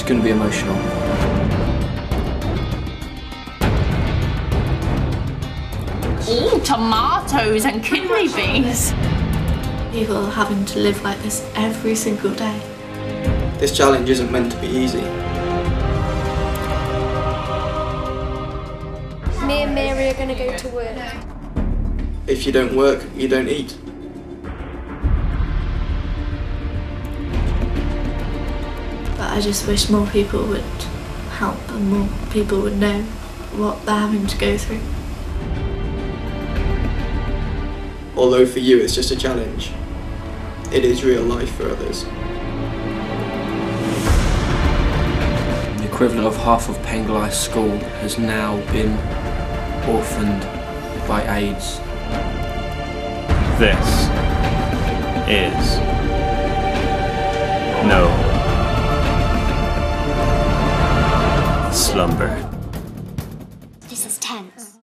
It's going to be emotional. Ooh, tomatoes and kidney beans. People are having to live like this every single day. This challenge isn't meant to be easy. Me and Mary are going to go to work. If you don't work, you don't eat. But I just wish more people would help and more people would know what they're having to go through. Although for you it's just a challenge, it is real life for others. The equivalent of half of Penglai School has now been orphaned by AIDS. This is no Lumber. This is tense.